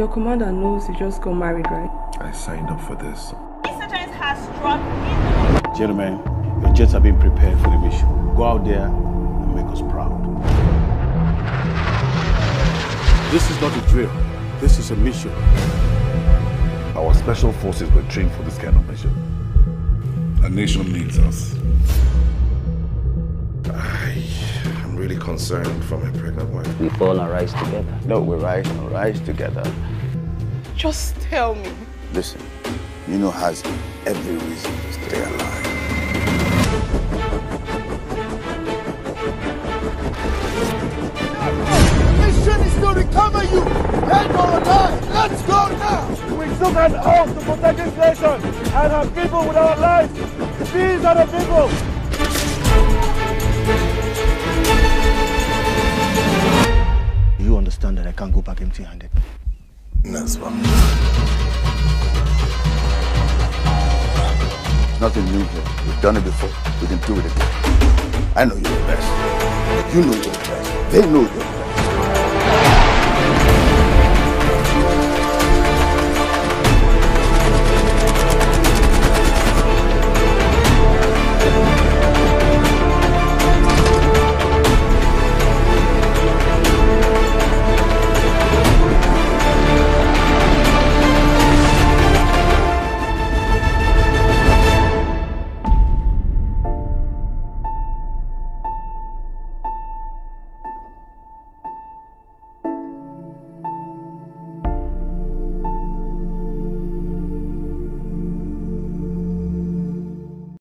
Your commander knows you just got married, right? I signed up for this. Insurgents has dropped in. Gentlemen, your jets are being prepared for the mission. Go out there and make us proud. This is not a drill. This is a mission. Our special forces were trained for this kind of mission. The nation needs us. I'm really concerned for my pregnant wife. We fall and rise together. No, we rise and rise together. Just tell me. Listen, Nino has every reason to stay alive. Mission is to recover you! Head or die! Let's go now! We took an oath to protect this nation and our people with our lives. These are the people! You understand that I can't go back empty-handed? That's wrong. Nothing new here. We've done it before. We can do it again. I know you're the best. You know you're the best. They know you're the best.